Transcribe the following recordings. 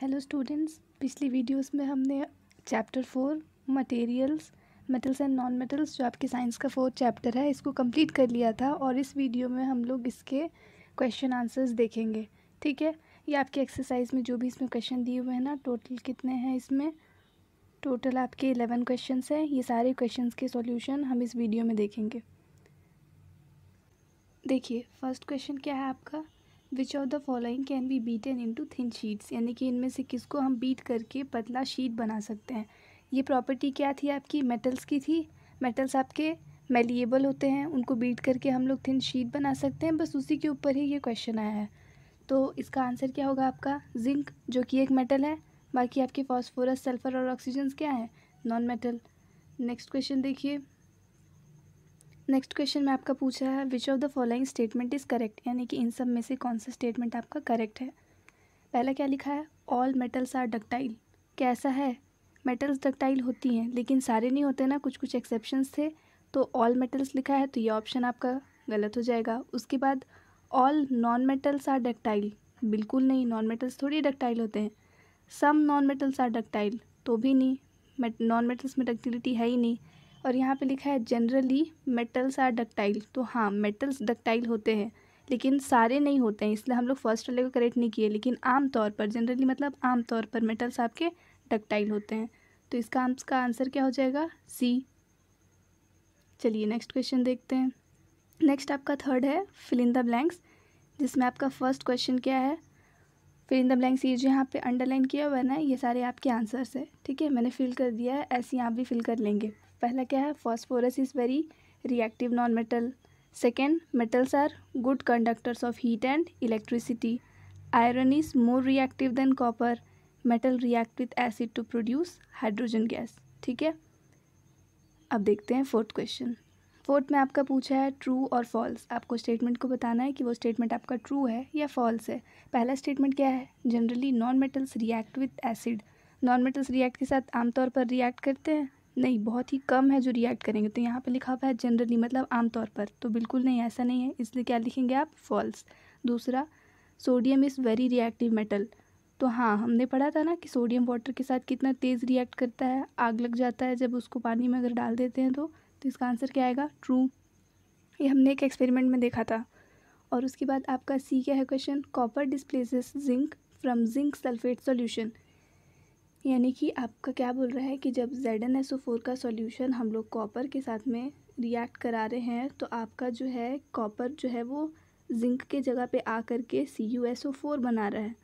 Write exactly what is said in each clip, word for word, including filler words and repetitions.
Hello students, पिछली videos में हमने chapter four materials metals and non metals जो आपके साइंस का फोर्थ चैप्टर है इसको कंप्लीट कर लिया था और इस वीडियो में हम लोग इसके क्वेश्चन आंसर्स देखेंगे। ठीक है, ये आपकी एक्सरसाइज में जो भी इसमें क्वेश्चन दिए हुए हैं ना, टोटल कितने हैं इसमें, टोटल आपके इलेवन क्वेश्चन हैं। ये सारे क्वेश्चन के सॉल्यूशन हम इस वीडियो में देखेंगे। देखिए फर्स्ट क्वेश्चन क्या है आपका, which of the following can be beaten into thin sheets, यानी कि इनमें से किसको हम बीट करके पतला शीट बना सकते हैं। ये प्रॉपर्टी क्या थी आपकी, मेटल्स की थी। मेटल्स आपके मेलिएबल होते हैं, उनको बीट करके हम लोग थिन शीट बना सकते हैं, बस उसी के ऊपर ही ये क्वेश्चन आया है। तो इसका आंसर क्या होगा आपका, जिंक जो कि एक मेटल है। बाकी आपके फॉस्फोरस, सल्फर और ऑक्सीजन क्या है, नॉन मेटल। नेक्स्ट क्वेश्चन देखिए, नेक्स्ट क्वेश्चन में आपका पूछा है which of the following statement is correct, यानी कि इन सब में से कौन सा स्टेटमेंट आपका करेक्ट है। पहला क्या लिखा है, ऑल मेटल्स आर डक्टाइल। कैसा है, मेटल्स डक्टाइल होती हैं लेकिन सारे नहीं होते ना, कुछ कुछ एक्सेप्शंस थे। तो ऑल मेटल्स लिखा है तो ये ऑप्शन आपका गलत हो जाएगा। उसके बाद all non metals are ductile, बिल्कुल नहीं, नॉन मेटल्स थोड़ी डक्टाइल होते हैं। Some non metals are ductile, तो भी नहीं, नॉन मेटल्स में डक्टिलिटी है ही नहीं। और यहाँ पे लिखा है जनरली मेटल्स आर डक्टाइल, तो हाँ मेटल्स डक्टाइल होते हैं लेकिन सारे नहीं होते हैं, इसलिए हम लोग फर्स्ट वाले को करेक्ट नहीं किए। लेकिन आम तौर पर, जनरली मतलब आम तौर पर, मेटल्स आपके डक्टाइल होते हैं। तो इसका आपका आंसर क्या हो जाएगा, सी। चलिए नेक्स्ट क्वेश्चन देखते हैं। नेक्स्ट आपका थर्ड है फिल इन द ब्लैंक्स, जिसमें आपका फर्स्ट क्वेश्चन क्या है, फिल इन द ब्लैंक्स। ये जो यहाँ पे अंडरलाइन किया हुआ है ना, ये सारे आपके आंसर्स है। ठीक है, मैंने फिल कर दिया है, ऐसे ही आप भी फिल कर लेंगे। पहला क्या है, phosphorus is very reactive non metal. Second, metals are good conductors of heat and electricity. Iron is more reactive than copper. Metal react with acid to produce hydrogen gas. ठीक है, अब देखते हैं फोर्थ क्वेश्चन। फोर्थ में आपका पूछा है true और फॉल्स। आपको स्टेटमेंट को बताना है कि वो स्टेटमेंट आपका ट्रू है या फॉल्स है। पहला स्टेटमेंट क्या है, generally non metals react with acid. Non metals react के साथ आमतौर पर रिएक्ट करते हैं, नहीं, बहुत ही कम है जो रिएक्ट करेंगे। तो यहाँ पे लिखा हुआ है जनरली मतलब आमतौर पर, तो बिल्कुल नहीं, ऐसा नहीं है, इसलिए क्या लिखेंगे आप, फॉल्स। दूसरा, sodium is very reactive metal. तो हाँ हमने पढ़ा था ना कि सोडियम वाटर के साथ कितना तेज़ रिएक्ट करता है, आग लग जाता है जब उसको पानी में अगर डाल देते हैं तो। तो इसका आंसर क्या आएगा, ट्रू। ये हमने एक एक्सपेरिमेंट में देखा था। और उसके बाद आपका सी क्या है question, copper displaces zinc from zinc sulphate solution. यानी कि आपका क्या बोल रहा है कि जब Z N S O four का सॉल्यूशन हम लोग कॉपर के साथ में रिएक्ट करा रहे हैं तो आपका जो है कॉपर जो है वो जिंक के जगह पे आ करके C U S O four बना रहा है।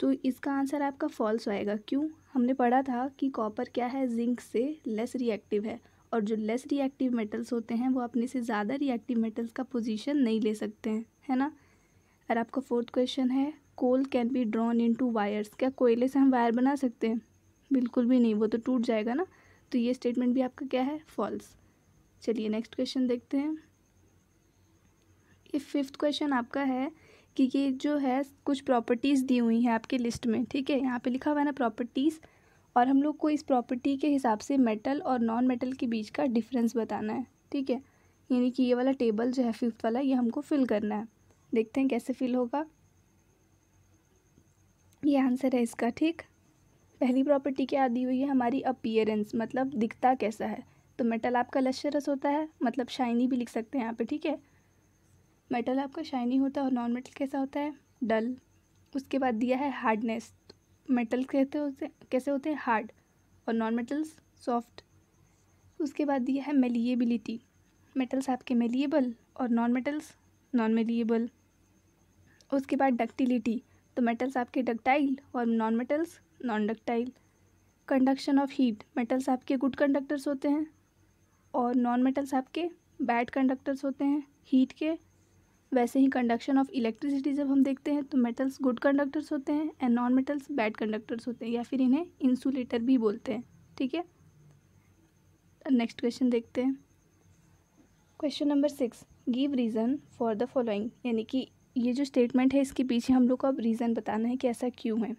तो इसका आंसर आपका फॉल्स आएगा। क्यों, हमने पढ़ा था कि कॉपर क्या है, जिंक से लेस रिएक्टिव है, और जो लेस रिएक्टिव मेटल्स होते हैं वो अपने से ज़्यादा रिएक्टिव मेटल्स का पोजीशन नहीं ले सकते हैं, है ना। और आपका फोर्थ क्वेश्चन है, coal can be drawn into wires. क्या कोयले से हम वायर बना सकते हैं, बिल्कुल भी नहीं, वो तो टूट जाएगा ना। तो ये स्टेटमेंट भी आपका क्या है, फॉल्स। चलिए नेक्स्ट क्वेश्चन देखते हैं। ये फिफ्थ क्वेश्चन आपका है कि ये जो है कुछ प्रॉपर्टीज़ दी हुई हैं आपके लिस्ट में। ठीक है, यहाँ पे लिखा हुआ है ना प्रॉपर्टीज़, और हम लोग को इस प्रॉपर्टी के हिसाब से मेटल और नॉन मेटल के बीच का डिफरेंस बताना है। ठीक है, यानी कि ये वाला टेबल जो है फिफ्थ वाला, ये हमको फिल करना है। देखते हैं कैसे फिल होगा। ये आंसर है इसका। ठीक, पहली प्रॉपर्टी क्या दी हुई है हमारी, अपीयरेंस, मतलब दिखता कैसा है। तो मेटल आपका लश्चरस होता है, मतलब शाइनी भी लिख सकते हैं यहाँ पे। ठीक है, मेटल आपका शाइनी होता है, और नॉन मेटल कैसा होता है, डल। उसके बाद दिया है हार्डनेस, मेटल कहते होते कैसे होते हैं, हार्ड, और नॉन मेटल्स सॉफ्ट। उसके बाद दिया है मेलिएबिलिटी, मेटल्स आपके मेलिएबल और नॉन मेटल्स नॉन मेलिएबल। उसके बाद डक्टिलिटी, तो मेटल्स आपके डक्टाइल और non metals non ductile. Conduction of heat, metals आपके गुड कंडक्टर्स होते हैं और नॉन मेटल्स आपके बैड कंडक्टर्स होते हैं हीट के। वैसे ही कंडक्शन ऑफ इलेक्ट्रिसिटी जब हम देखते हैं तो मेटल्स गुड कंडक्टर्स होते हैं and non metals bad conductors होते हैं, या फिर इन्हें इंसुलेटर भी बोलते हैं। ठीक है, नेक्स्ट क्वेश्चन देखते हैं। Question number six, give reason for the following, यानी कि ये जो स्टेटमेंट है इसके पीछे हम लोग को अब रीज़न बताना है कि ऐसा क्यों है।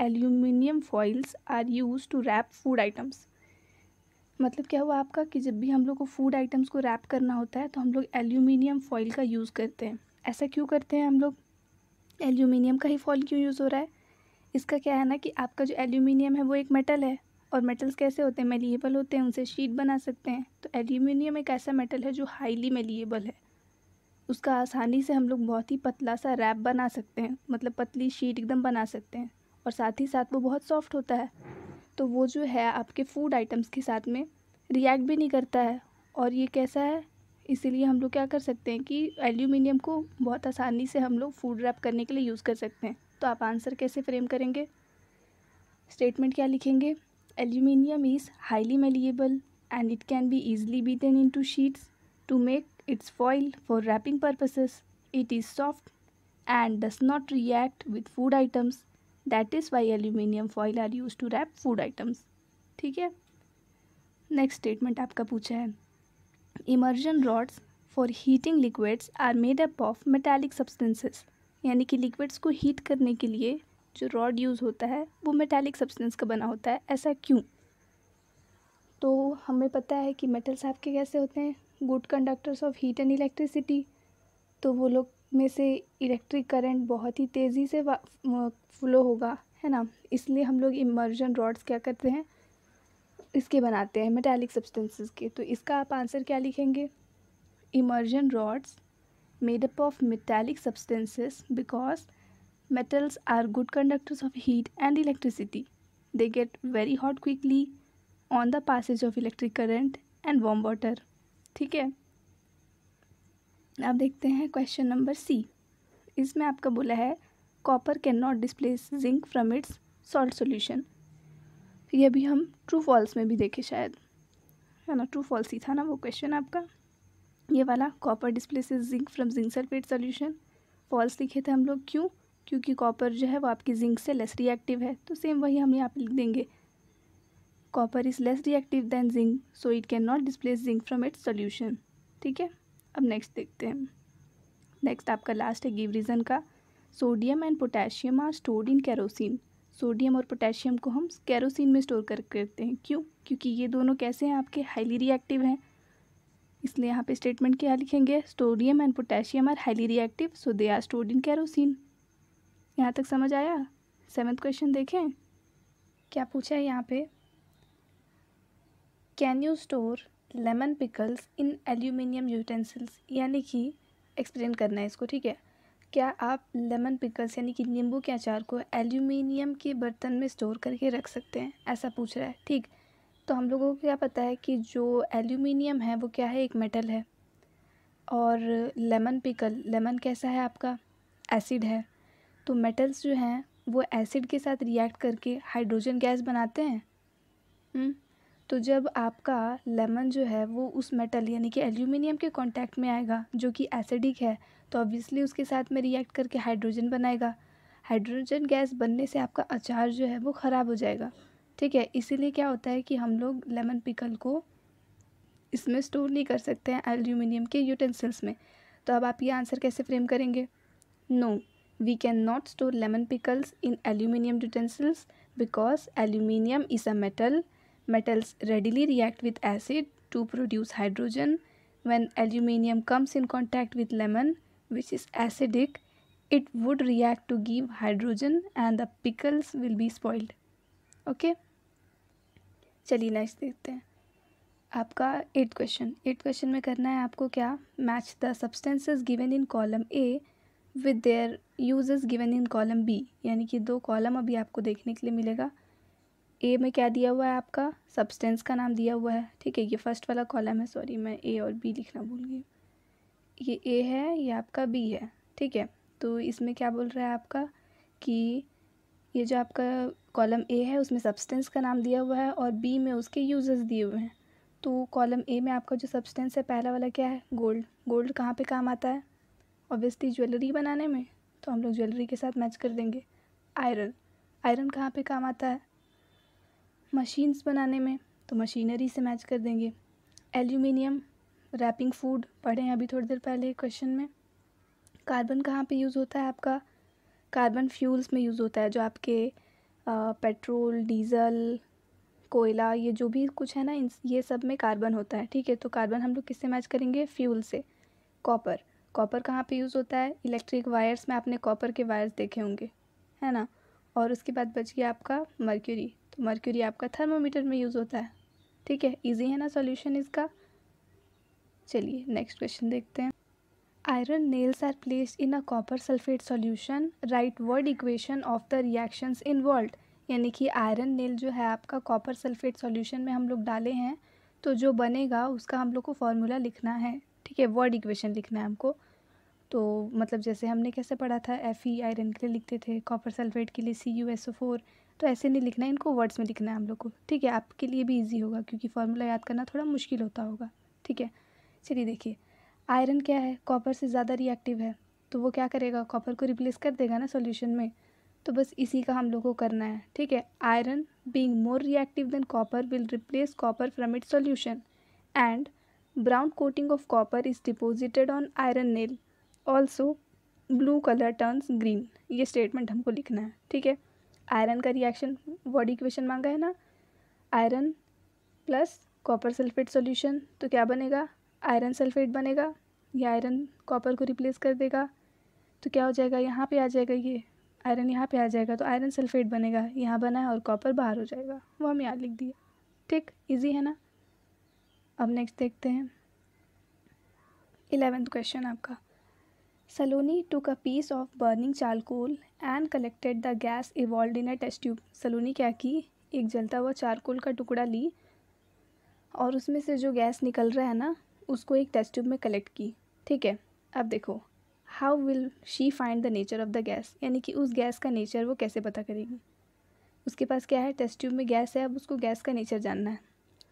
Aluminium foils are use to wrap food items, मतलब क्या हुआ आपका कि जब भी हम लोग को फूड आइटम्स को रैप करना होता है तो हम लोग एल्यूमिनियम फॉइल का यूज़ करते हैं। ऐसा क्यों करते हैं हम लोग, एल्यूमिनियम का ही फॉइल क्यों यूज़ हो रहा है, इसका क्या है ना कि आपका जो एल्यूमिनियम है वो एक मेटल है, और मेटल्स कैसे होते हैं, मेलिएबल होते हैं, उनसे शीट बना सकते हैं। तो एल्यूमिनियम एक ऐसा मेटल है जो हाईली मेलिएबल है, उसका आसानी से हम लोग बहुत ही पतला सा रैप बना सकते हैं, मतलब पतली शीट एकदम बना सकते हैं, और साथ ही साथ वो बहुत सॉफ्ट होता है। तो वो जो है आपके फूड आइटम्स के साथ में रिएक्ट भी नहीं करता है, और ये कैसा है, इसीलिए हम लोग क्या कर सकते हैं कि एल्यूमिनियम को बहुत आसानी से हम लोग फूड रैप करने के लिए यूज़ कर सकते हैं। तो आप आंसर कैसे फ्रेम करेंगे, स्टेटमेंट क्या लिखेंगे, aluminium is highly malleable and it can be easily beaten into sheets to make its foil for wrapping purposes, it is soft and does not react with food items, that is why aluminium foil are use to wrap food items. ठीक है, next statement आपका पूछा है, immersion rods for heating liquids are made up of metallic substances, यानी कि liquids को heat करने के लिए जो रॉड यूज़ होता है वो मेटालिक सब्सटेंस का बना होता है, ऐसा क्यों। तो हमें पता है कि मेटल्स आपके कैसे होते हैं, good conductors of heat and electricity. तो वो लोग में से इलेक्ट्रिक करंट बहुत ही तेज़ी से फ्लो होगा, है ना, इसलिए हम लोग इमर्जन रॉड्स क्या करते हैं, इसके बनाते हैं मेटालिक सब्सटेंसेस के। तो इसका आप आंसर क्या लिखेंगे, immersion rods made up of metallic substances because metals are good conductors of heat and electricity. They get very hot quickly on the passage of electric current and warm water. ठीक है, अब देखते हैं question number C. इसमें आपका बोला है copper can not displace zinc from its salt solution. यह भी हम ट्रू फॉल्स में भी देखे शायद, है ना, ट्रू फॉल्स ही था ना वो क्वेश्चन आपका, ये वाला, copper displaces zinc from zinc sulphate solution. False लिखे थे हम लोग क्यों, क्योंकि कॉपर जो है वो आपकी जिंक से लेस रिएक्टिव है। तो सेम वही हम यहाँ पे लिख देंगे, copper is less reactive than zinc so it can not displace zinc from its solution. ठीक है, अब नेक्स्ट देखते हैं। नेक्स्ट आपका लास्ट है गिव रीज़न का, sodium and potassium are stored in kerosene. Sodium और पोटेशियम को हम कैरोसिन में स्टोर कर करते हैं, क्यों, क्योंकि ये दोनों कैसे हैं आपके, हाईली रिएक्टिव हैं। इसलिए यहाँ पे स्टेटमेंट क्या लिखेंगे, sodium and potassium are highly reactive so they are stored in kerosene. यहाँ तक समझ आया। सेवेंथ क्वेश्चन देखें क्या पूछा है यहाँ पे, can you store lemon pickles in aluminium utensils, यानी कि एक्सप्लेन करना है इसको। ठीक है, क्या आप लेमन पिकल्स यानी कि नींबू के अचार को एल्यूमिनियम के बर्तन में स्टोर करके रख सकते हैं, ऐसा पूछ रहा है। ठीक, तो हम लोगों को क्या पता है कि जो एल्यूमिनियम है वो क्या है, एक मेटल है, और लेमन पिकल, लेमन कैसा है आपका, एसिड है। तो मेटल्स जो हैं वो एसिड के साथ रिएक्ट करके हाइड्रोजन गैस बनाते हैं। हुँ? तो जब आपका लेमन जो है वो उस मेटल यानी कि एल्यूमिनियम के कांटेक्ट में आएगा जो कि एसिडिक है, तो ऑब्वियसली उसके साथ में रिएक्ट करके हाइड्रोजन बनाएगा। हाइड्रोजन गैस बनने से आपका अचार जो है वो ख़राब हो जाएगा। ठीक है, इसीलिए क्या होता है कि हम लोग लेमन पिकल को इसमें स्टोर नहीं कर सकते हैं एल्यूमिनियम के यूटेंसिल्स में। तो अब आप ये आंसर कैसे फ्रेम करेंगे, no we cannot store lemon pickles in aluminium utensils because aluminium is a metal. Metals readily react with acid to produce hydrogen. When aluminium comes in contact with lemon, which is acidic, it would react to give hydrogen and the pickles will be spoiled. Okay? चलिए next देखते हैं आपका eight question. Eight question में करना है आपको क्या, match the substances given in column A with their uses given in column B, यानी कि दो कॉलम अभी आपको देखने के लिए मिलेगा। ए में क्या दिया हुआ है आपका, सब्सटेंस का नाम दिया हुआ है। ठीक है, ये फर्स्ट वाला कॉलम है, सॉरी मैं ए और बी लिखना भूल गई, ये ए है ये आपका बी है। ठीक है, तो इसमें क्या बोल रहा है आपका कि ये जो आपका कॉलम ए है उसमें सब्सटेंस का नाम दिया हुआ है और बी में उसके यूजेस दिए हुए हैं। तो कॉलम ए में आपका जो सब्सटेंस है पहला वाला क्या है, गोल्ड। गोल्ड कहाँ पर काम आता है, ऑब्वियसली ज्वेलरी बनाने में, तो हम लोग ज्वेलरी के साथ मैच कर देंगे। आयरन, आयरन कहाँ पे काम आता है, मशीन्स बनाने में, तो मशीनरी से मैच कर देंगे। एल्यूमिनियम रैपिंग फूड पढ़े हैं अभी थोड़ी देर पहले क्वेश्चन में। कार्बन कहाँ पे यूज़ होता है आपका, कार्बन फ्यूल्स में यूज़ होता है, जो आपके आ, पेट्रोल, डीजल, कोयला, ये जो भी कुछ है ना, इन ये सब में कार्बन होता है। ठीक है, तो कार्बन हम लोग किससे मैच करेंगे, फ्यूल से। कॉपर, कॉपर कहाँ पे यूज़ होता है, इलेक्ट्रिक वायर्स में, आपने कॉपर के वायर्स देखे होंगे, है ना, और उसके बाद बच गया आपका मर्क्यूरी। तो मर्क्यूरी आपका थर्मोमीटर में यूज़ होता है। ठीक है, इजी है ना सॉल्यूशन इसका। चलिए नेक्स्ट क्वेश्चन देखते हैं। Iron nails are placed in a copper sulphate solution, write word equation of the reactions involved. यानी कि आयरन नेल जो है आपका कॉपर सल्फेट सॉल्यूशन में हम लोग डाले हैं, तो जो बनेगा उसका हम लोग को फॉर्मूला लिखना है। ठीक है, वर्ड इक्वेशन लिखना है हमको। तो मतलब जैसे हमने कैसे पढ़ा था, एफ ई आयरन के लिए लिखते थे, कॉपर सल्फेट के लिए C U S O four, तो ऐसे नहीं लिखना है, इनको वर्ड्स में लिखना है हम लोग को। ठीक है, आपके लिए भी ईजी होगा क्योंकि फॉर्मूला याद करना थोड़ा मुश्किल होता होगा। ठीक है, चलिए देखिए आयरन क्या है, कॉपर से ज़्यादा रिएक्टिव है, तो वो क्या करेगा, कॉपर को रिप्लेस कर देगा ना सॉल्यूशन में। तो बस इसी का हम लोग को करना है। ठीक है, iron being more reactive than copper will replace copper from its solution and brown coating of copper is deposited on iron nail, also blue colour turns green. ये स्टेटमेंट हमको लिखना है। ठीक है, आयरन का रिएक्शन वर्ड इक्वेशन मांगा है ना, iron plus copper sulphate solution, तो क्या बनेगा, आयरन सल्फेट बनेगा। या आयरन कॉपर को रिप्लेस कर देगा तो क्या हो जाएगा, यहाँ पे आ जाएगा, ये आयरन यहाँ पे आ जाएगा, तो आयरन सल्फेट बनेगा। यहाँ बना है और कॉपर बाहर हो जाएगा, वो हम यहाँ लिख दिया। ठीक, इजी है ना। अब नेक्स्ट देखते हैं इलेवेंथ क्वेश्चन आपका। Saloni took a piece of burning charcoal and collected the gas evolved in a test tube. Saloni क्या की, एक जलता हुआ चारकोल का टुकड़ा ली और उसमें से जो गैस निकल रहा है ना उसको एक टेस्ट ट्यूब में कलेक्ट की। ठीक है, अब देखो how will she find the nature of the gas. यानी कि उस गैस का नेचर वो कैसे पता करेगी। उसके पास क्या है, टेस्ट ट्यूब में गैस है, अब उसको गैस का नेचर जानना है।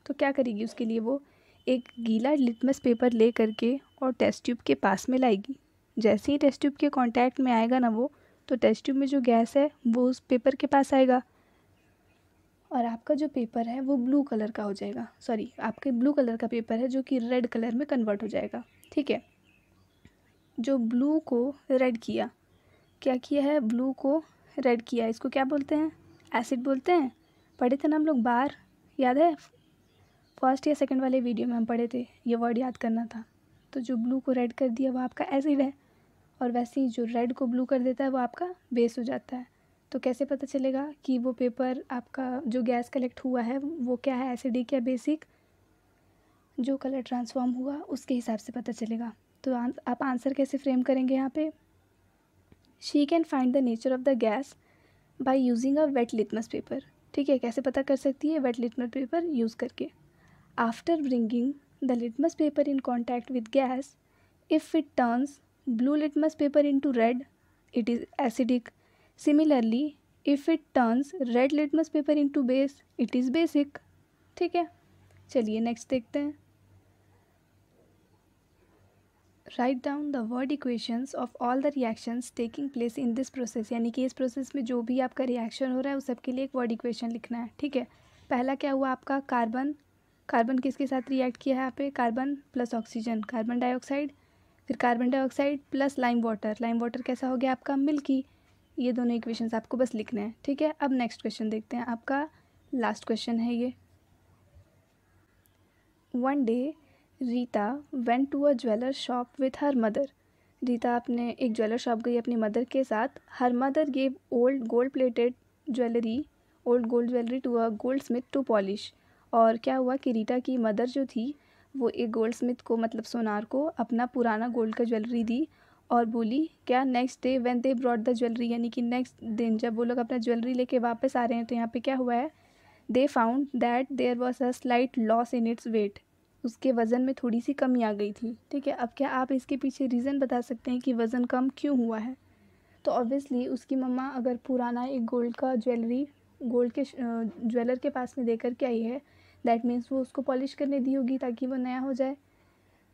तो क्या करेगी, उसके लिए वो एक गीला लिटमस पेपर ले करके और टेस्ट ट्यूब के पास में लाएगी। जैसे ही टेस्ट ट्यूब के कांटेक्ट में आएगा ना वो, तो टेस्ट ट्यूब में जो गैस है वो उस पेपर के पास आएगा और आपका जो पेपर है वो ब्लू कलर का हो जाएगा। सॉरी, आपके ब्लू कलर का पेपर है जो कि रेड कलर में कन्वर्ट हो जाएगा। ठीक है, जो ब्लू को रेड किया, क्या किया है, ब्लू को रेड किया, इसको क्या बोलते हैं, एसिड बोलते हैं। पढ़े थे ना हम लोग बार, याद है फर्स्ट या सेकंड वाले वीडियो में हम पढ़े थे, ये वर्ड याद करना था। तो जो ब्लू को रेड कर दिया वो आपका एसिड है, और वैसे ही जो रेड को ब्लू कर देता है वो आपका बेस हो जाता है। तो कैसे पता चलेगा कि वो पेपर आपका जो गैस कलेक्ट हुआ है वो क्या है, एसिडिक या बेसिक, जो कलर ट्रांसफॉर्म हुआ उसके हिसाब से पता चलेगा। तो आप आंसर कैसे फ्रेम करेंगे यहाँ पे, she can find the nature of the gas by using a wet litmus paper. ठीक है, कैसे पता कर सकती है, वेट लिटमस पेपर यूज़ करके। After bringing the litmus paper in contact with gas, if it turns blue litmus paper into red, it is acidic. Similarly, if it turns red litmus paper into base, it is basic. ठीक है, चलिए next देखते हैं। Write down the word equations of all the reactions taking place in this process. यानी कि इस process में जो भी आपका रिएक्शन हो रहा है उस सबके लिए एक वर्ड इक्वेशन लिखना है। ठीक है, पहला क्या हुआ आपका, कार्बन। कार्बन किसके साथ रिएक्ट किया है यहाँ पे, carbon plus oxygen, carbon dioxide, फिर carbon dioxide plus lime water. Lime water कैसा हो गया आपका, मिल्की। ये दोनों इक्वेशंस आपको बस लिखने हैं। ठीक है, अब नेक्स्ट क्वेश्चन देखते हैं, आपका लास्ट क्वेश्चन है ये। One day Rita went to a jeweller shop with her mother. Rita अपने एक ज्वेलर शॉप गई अपनी मदर के साथ। Her mother gave old gold plated jewellery, old gold jewellery to a goldsmith to polish. और क्या हुआ कि रीता की मदर जो थी वो एक गोल्ड स्मिथ को, मतलब सोनार को, अपना पुराना गोल्ड का ज्वेलरी दी और बोली क्या, next day when they brought the jewellery. यानी कि नेक्स्ट दिन जब वो लोग अपना ज्वेलरी लेके वापस आ रहे हैं तो यहाँ पे क्या हुआ है, they found that there was a slight loss in its weight. उसके वज़न में थोड़ी सी कमी आ गई थी। ठीक है, अब क्या आप इसके पीछे रीज़न बता सकते हैं कि वज़न कम क्यों हुआ है। तो ऑब्वियसली उसकी मम्मा अगर पुराना एक गोल्ड का ज्वेलरी गोल्ड के ज्वेलर के पास में दे करके आई है, दैट मीन्स वो उसको पॉलिश करने दी होगी ताकि वो नया हो जाए।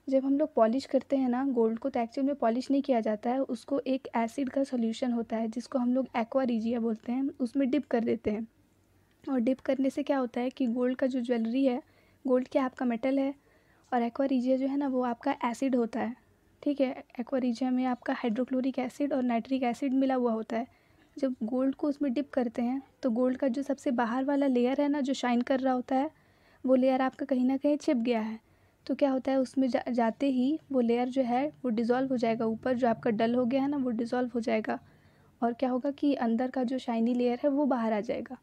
जब हम लोग पॉलिश करते हैं ना गोल्ड को, तो एक्चुअल में पॉलिश नहीं किया जाता है, उसको एक एसिड का सॉल्यूशन होता है जिसको हम लोग एक्वा रिजिया बोलते हैं, उसमें डिप कर देते हैं। और डिप करने से क्या होता है कि गोल्ड का जो ज्वेलरी है, गोल्ड क्या आपका मेटल है और एक्वा रिजिया जो है ना वो आपका एसिड होता है। ठीक है, एक्वा रिजिया में आपका हाइड्रोक्लोरिक एसिड और नाइट्रिक एसिड मिला हुआ होता है। जब गोल्ड को उसमें डिप करते हैं तो गोल्ड का जो सबसे बाहर वाला लेयर है ना जो शाइन कर रहा होता है, वो लेयर आपका कहीं ना कहीं छिप गया है। तो क्या होता है उसमें जा, जाते ही वो लेयर जो है वो डिज़ोल्व हो जाएगा, ऊपर जो आपका डल हो गया है ना वो डिज़ोल्व हो जाएगा और क्या होगा कि अंदर का जो शाइनी लेयर है वो बाहर आ जाएगा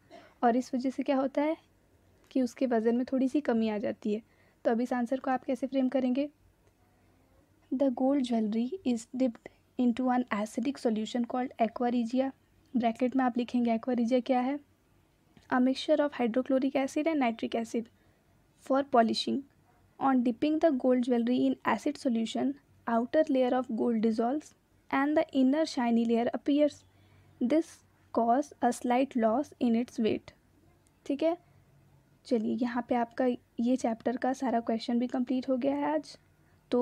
और इस वजह से क्या होता है कि उसके वज़न में थोड़ी सी कमी आ जाती है। तो अब इस आंसर को आप कैसे फ्रेम करेंगे? The gold jewellery is dipped into an acidic solution called aqua regia. Bracket में आप लिखेंगे एक्वा रिजिया क्या है? A mixture of hydrochloric acid and nitric acid for polishing. On dipping the gold jewellery in acid solution outer layer of gold dissolves and the inner shiny layer appears. This cause a slight loss in its weight. ठीक है, चलिए यहाँ पे आपका ये chapter का सारा question भी कंप्लीट हो गया है आज। तो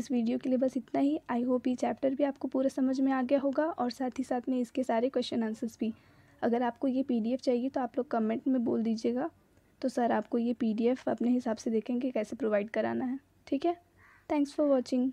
इस वीडियो के लिए बस इतना ही। आई होप ये चैप्टर भी आपको पूरा समझ में आ गया होगा और साथ ही साथ में इसके सारे क्वेश्चन आंसर्स भी। अगर आपको ये पीडीएफ चाहिए तो आप लोग कमेंट में बोल दीजिएगा, तो सर आपको ये पीडीएफ अपने हिसाब से देखेंगे कैसे प्रोवाइड कराना है। ठीक है, थैंक्स फॉर वॉचिंग।